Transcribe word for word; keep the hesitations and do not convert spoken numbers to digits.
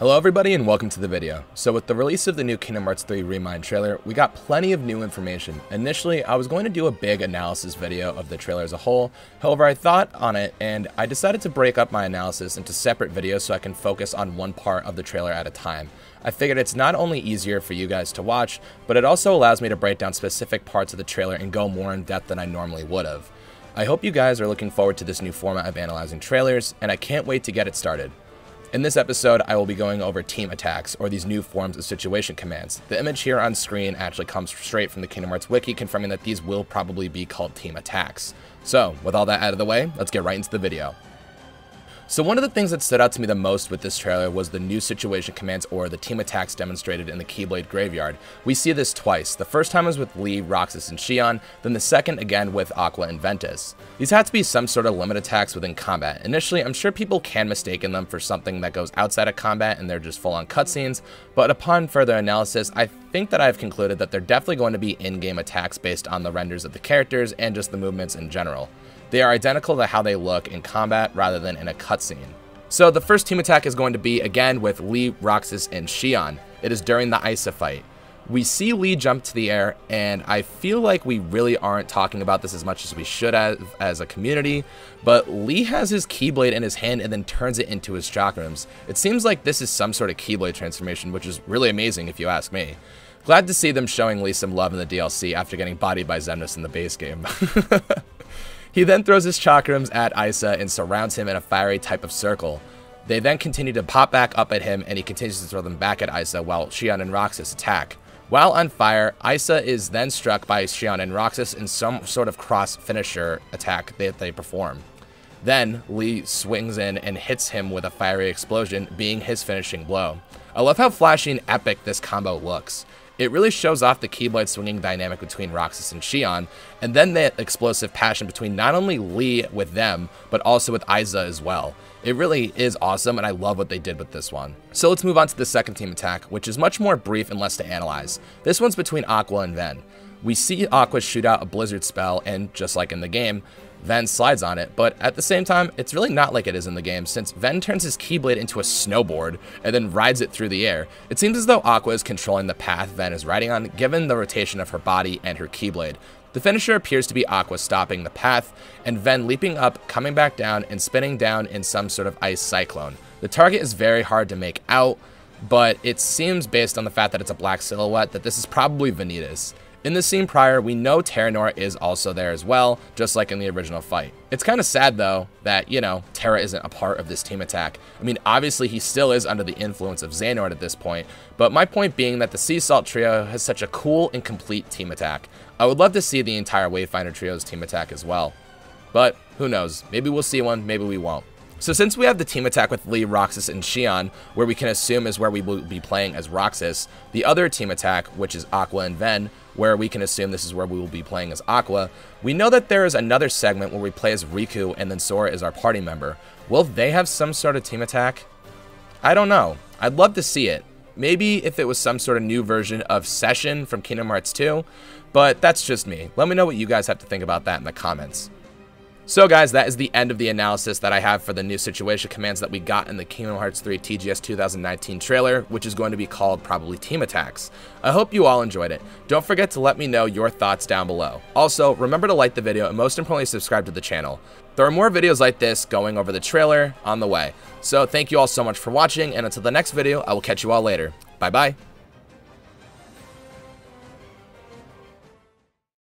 Hello everybody and welcome to the video. So with the release of the new Kingdom Hearts three Remind trailer, we got plenty of new information. Initially, I was going to do a big analysis video of the trailer as a whole, however I thought on it and I decided to break up my analysis into separate videos so I can focus on one part of the trailer at a time. I figured it's not only easier for you guys to watch, but it also allows me to break down specific parts of the trailer and go more in depth than I normally would have. I hope you guys are looking forward to this new format of analyzing trailers, and I can't wait to get it started. In this episode, I will be going over team attacks, or these new forms of situation commands. The image here on screen actually comes straight from the Kingdom Hearts Wiki, confirming that these will probably be called team attacks. So, with all that out of the way, let's get right into the video. So one of the things that stood out to me the most with this trailer was the new situation commands or the team attacks demonstrated in the Keyblade Graveyard. We see this twice. The first time was with Lee, Roxas, and Xion, then the second again with Aqua and Ventus. These had to be some sort of limit attacks within combat. Initially, I'm sure people can mistake them for something that goes outside of combat and they're just full-on cutscenes, but upon further analysis, I think that I've concluded that they're definitely going to be in-game attacks based on the renders of the characters and just the movements in general. They are identical to how they look in combat rather than in a cutscene. So the first team attack is going to be again with Lee, Roxas, and Xion. It is during the I S A fight. We see Lee jump to the air, and I feel like we really aren't talking about this as much as we should as, as a community, but Lee has his Keyblade in his hand and then turns it into his chakrams. It seems like this is some sort of Keyblade transformation, which is really amazing if you ask me. Glad to see them showing Lee some love in the D L C after getting bodied by Xemnas in the base game. He then throws his chakrams at Aiza and surrounds him in a fiery type of circle. They then continue to pop back up at him, and he continues to throw them back at Aiza while Xion and Roxas attack. While on fire, Aiza is then struck by Xion and Roxas in some sort of cross finisher attack that they perform. Then Lee swings in and hits him with a fiery explosion, being his finishing blow. I love how flashy and epic this combo looks. It really shows off the Keyblade swinging dynamic between Roxas and Xion, and then the explosive passion between not only Lee with them, but also with Aiza as well. It really is awesome, and I love what they did with this one. So let's move on to the second team attack, which is much more brief and less to analyze. This one's between Aqua and Ven. We see Aqua shoot out a blizzard spell, and just like in the game, Ven slides on it, but at the same time, it's really not like it is in the game, since Ven turns his Keyblade into a snowboard and then rides it through the air. It seems as though Aqua is controlling the path Ven is riding on, given the rotation of her body and her Keyblade. The finisher appears to be Aqua stopping the path, and Ven leaping up, coming back down, and spinning down in some sort of ice cyclone. The target is very hard to make out, but it seems, based on the fact that it's a black silhouette, that this is probably Vanitas. In the scene prior, we know Terranor is also there as well, just like in the original fight. It's kind of sad though that, you know, Terra isn't a part of this team attack. I mean, obviously he still is under the influence of Xanort at this point, but my point being that the Sea Salt trio has such a cool and complete team attack. I would love to see the entire Wayfinder trio's team attack as well. But who knows, maybe we'll see one, maybe we won't. So since we have the team attack with Lee, Roxas, and Xion, where we can assume is where we will be playing as Roxas, the other team attack, which is Aqua and Ven, where we can assume this is where we will be playing as Aqua, we know that there is another segment where we play as Riku and then Sora is our party member. Will they have some sort of team attack? I don't know. I'd love to see it. Maybe if it was some sort of new version of Session from Kingdom Hearts two, but that's just me. Let me know what you guys have to think about that in the comments. So guys, that is the end of the analysis that I have for the new situation commands that we got in the Kingdom Hearts three T G S two thousand nineteen trailer, which is going to be called probably Team Attacks. I hope you all enjoyed it. Don't forget to let me know your thoughts down below. Also, remember to like the video and most importantly subscribe to the channel. There are more videos like this going over the trailer on the way. So thank you all so much for watching, and until the next video, I will catch you all later. Bye bye.